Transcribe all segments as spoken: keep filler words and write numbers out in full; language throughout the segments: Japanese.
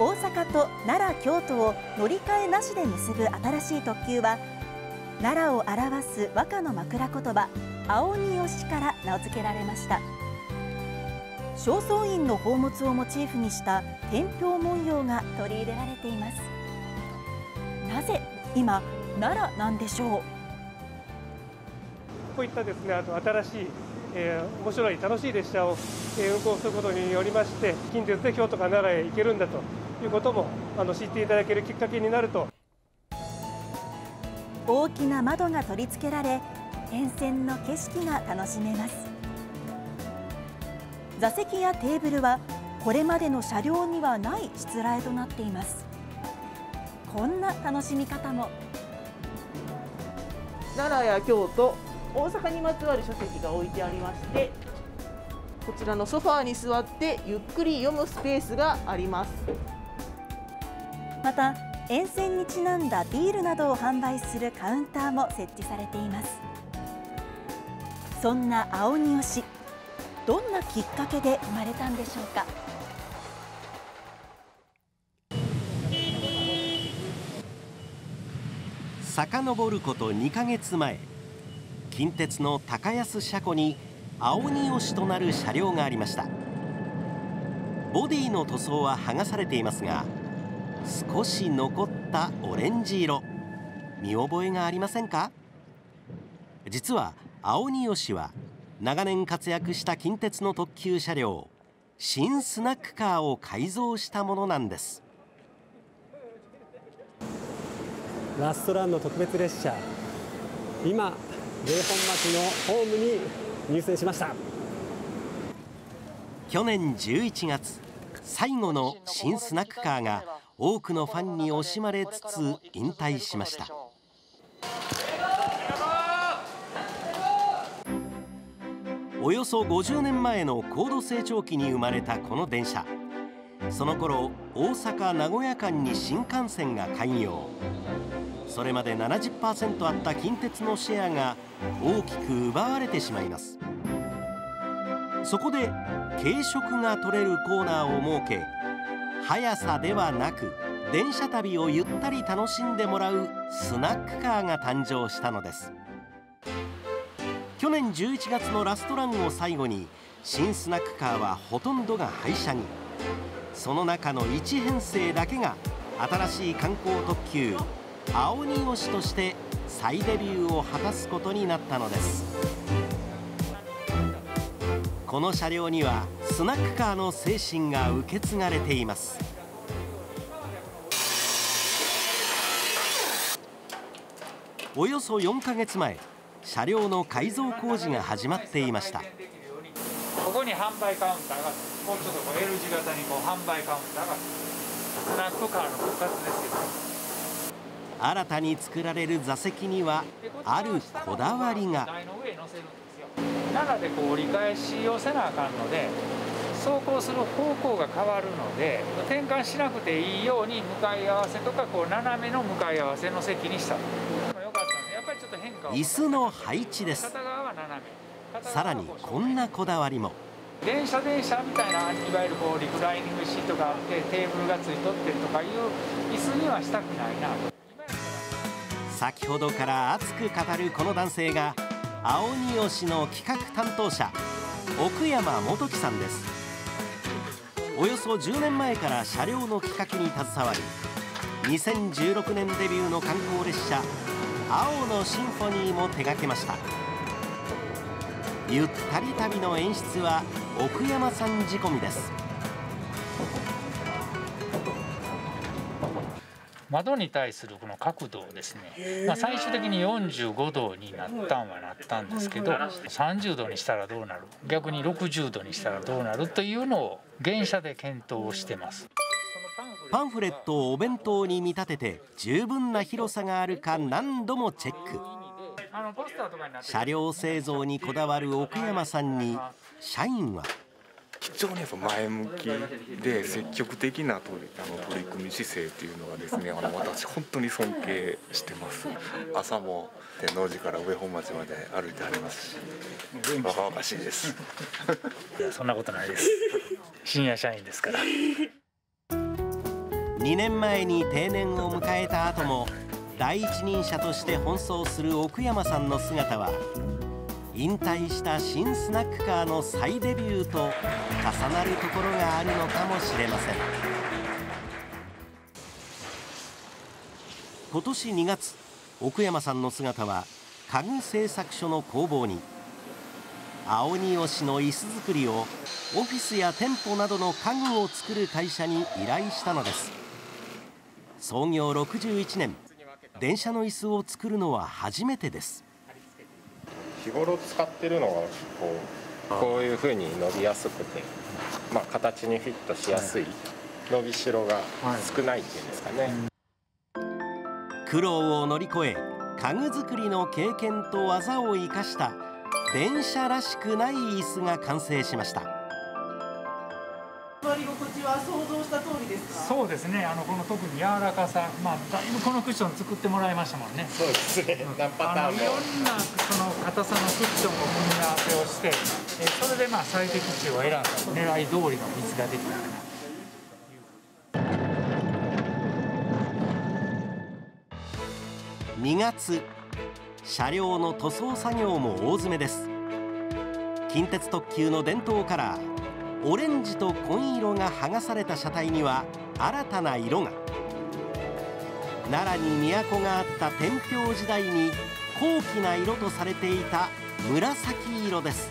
大阪と奈良、京都を乗り換えなしで結ぶ新しい特急は、奈良を表す和歌の枕言葉「青荷吉」から名付けられました。正倉院の宝物をモチーフにした天平文様が取り入れられています。なぜ今奈良なんでしょう。こういったですね、あと新しい、えー、面白い楽しい列車を、えー、運行することによりまして、近鉄で京都から奈良へ行けるんだということもあの知っていただけるきっかけになると。大きな窓が取り付けられ、沿線の景色が楽しめます。座席やテーブルはこれまでの車両にはないしつらえとなっています。こんな楽しみ方も。奈良や京都、大阪にまつわる書籍が置いてありまして、こちらのソファーに座ってゆっくり読むスペースがあります。また沿線にちなんだビールなどを販売するカウンターも設置されています。そんな青荷吉、どんなきっかけで生まれたんでしょうか。遡ることにかげつまえ、近鉄の高安車庫に青荷吉となる車両がありました。ボディの塗装は剥がされていますが、少し残ったオレンジ色、見覚えがありませんか。実は青荷吉は長年活躍した近鉄の特急車両、新スナックカーを改造したものなんです。ラストランの特別列車、今礼本町のホームに入線しました。去年じゅういちがつ、最後の新スナックカーが多くのファンに惜しまれつつ引退しました。およそごじゅうねんまえの高度成長期に生まれたこの電車、その頃大阪・名古屋間に新幹線が開業。それまで ななじゅっパーセント あった近鉄のシェアが大きく奪われてしまいます。そこで軽食が取れるコーナーを設け、速さではなく電車旅をゆったり楽しんでもらうスナックカーが誕生したのです。去年じゅういちがつのラストランを最後に、新スナックカーはほとんどが廃車に。その中のいちへんせいだけが新しい観光特急青荷吉として再デビューを果たすことになったのです。この車両にはスナックカーの精神が受け継がれています。およそよんかげつまえ、車両の改造工事が始まっていました。ここに販売カウンターが、もうちょっとこう L 字型にこう販売カウンターが、スナックカーの復活ですけど。新たに作られる座席にはあるこだわりが。奈良でこう折り返しをせなあかんので、走行する方向が変わるので、転換しなくていいように向かい合わせとかこう斜めの向かい合わせの席にした。椅子の配置です。さらにこんなこだわりも。電車電車みたいな、いわゆるこうリクライニングシートがあってテーブルがついとってるとかいう椅子にはしたくないなと。先ほどから熱く語るこの男性が青荷吉の企画担当者、奥山元樹さんです。およそじゅうねんまえから車両の企画に携わり、にせんじゅうろくねんデビューの観光列車青のシンフォニーも手掛けました。ゆったり旅の演出は奥山さん仕込みです。窓に対するこの角度をですね、まあ、最終的によんじゅうごどになったんはなったんですけど、さんじゅうどにしたらどうなる、逆にろくじゅうどにしたらどうなるというのを現車で検討をしてます。パンフレットをお弁当に見立てて、十分な広さがあるか何度もチェック。車両製造にこだわる奥山さんに社員は。非常に前向きで積極的な取り組み姿勢というのがですね、あの私本当に尊敬してます。朝も天王寺から上本町まで歩いてありますし、バカバカしいです。いや、そんなことないです。深夜社員ですから。にねんまえに定年を迎えた後も第一人者として奔走する奥山さんの姿は、引退した新スナックカーの再デビューと重なるところがあるのかもしれません。今年にがつ、奥山さんの姿は家具製作所の工房に、青荷吉の椅子作りをオフィスや店舗などの家具を作る会社に依頼したのです。創業ろくじゅういちねん、電車の椅子を作るのは初めてです。日頃使ってるのがこう、こういうふうに伸びやすくて、まあ、形にフィットしやすい、伸びしろが少ないっていうんですかね。苦労を乗り越え、家具作りの経験と技を生かした電車らしくない椅子が完成しました。座り心地は想像した通りですか？そうですね。あのこの特に柔らかさ、まあだいぶこのクッション作ってもらいましたもんね。そうですね。何パターンも。いろんなその硬さのクッションを組み合わせをして、えそれでまあ最適値を選んだ狙い通りの椅子ができたかな。にがつ、車両の塗装作業も大詰めです。近鉄特急の伝統カラーオレンジと紺色が剥がされた車体には新たな色が。奈良に都があった天平時代に高貴な色とされていた紫色です。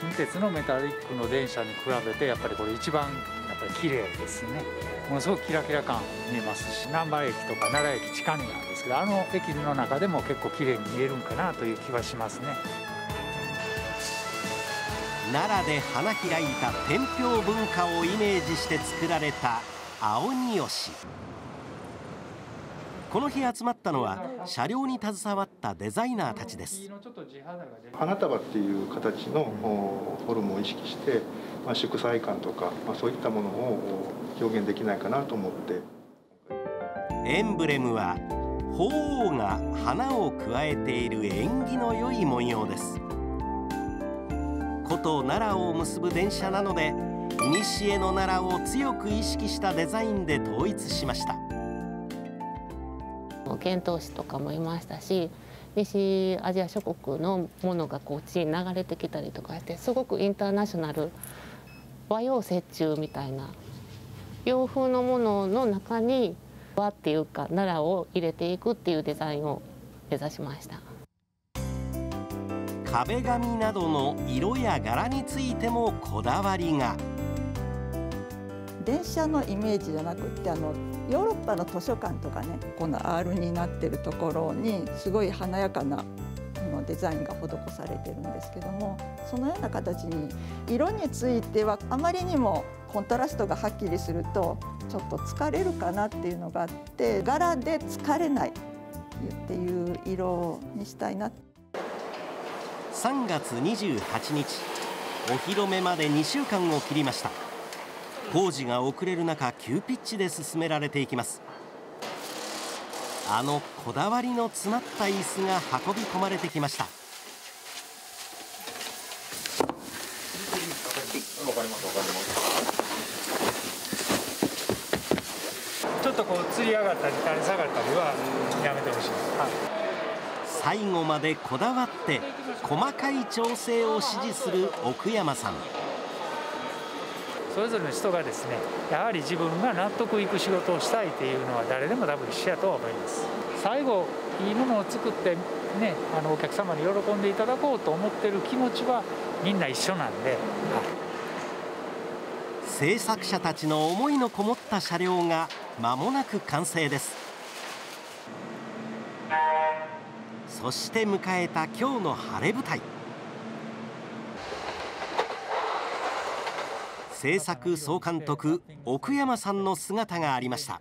近鉄のメタリックの電車に比べてやっぱりこれ一番やっぱり綺麗ですね。ものすごくキラキラ感見えますし、難波駅とか奈良駅近いなんですけど、あの駅の中でも結構綺麗に見えるんかなという気はしますね。奈良で花開いた天平文化をイメージして作られた青荷吉。この日集まったのは車両に携わったデザイナーたちです。花束っていう形のフォルムを意識して、まあ、祝祭感とか、まあ、そういったものを表現できないかなと思って。エンブレムは鳳凰が花を加えている縁起の良い文様です。古都奈良を結ぶ電車なので、古の奈良を強く意識したデザインで統一しました。遣唐使とかもいましたし、西アジア諸国のものがこう地に流れてきたりとかして、すごくインターナショナル、和洋折衷みたいな洋風のものの中に和っていうか奈良を入れていくっていうデザインを目指しました。壁紙などの色や柄についてもこだわりが。電車のイメージじゃなくって、あのヨーロッパの図書館とかね、この アール になってるところにすごい華やかなデザインが施されてるんですけども、そのような形に色についてはあまりにもコントラストがはっきりするとちょっと疲れるかなっていうのがあって、柄で疲れないっていう色にしたいな。さんがつにじゅうはちにち、お披露目までにしゅうかんを切りました。工事が遅れる中、急ピッチで進められていきます。あのこだわりの詰まった椅子が運び込まれてきました。ちょっとこうつり上がったり垂れ下がったりはやめてほしい。最後までこだわって細かい調整を指示する奥山さん。それぞれの人がですね、やはり自分が納得いく仕事をしたいっていうのは誰でも多分一緒やと思います。最後いいものを作ってね、あのお客様に喜んでいただこうと思ってる気持ちはみんな一緒なんで。制作者たちの思いのこもった車両が間もなく完成です。そして迎えた今日の晴れ舞台。制作総監督奥山さんの姿がありました。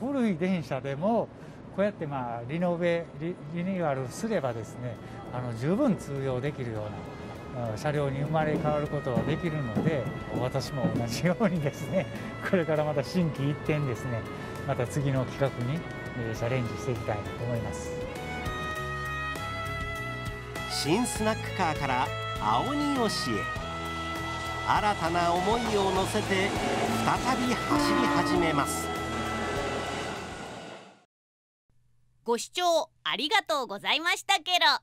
古い電車でもこうやってまあリノベ リ, リニューアルすればですね、あの十分通用できるような車両に生まれ変わることができるので、私も同じようにですね、これからまた心機一転ですね、また次の企画にチャレンジしていきたいなと思います。新スナックカーから青荷吉へ。新たな思いを乗せて再び走り始めます。ご視聴ありがとうございましたケロ。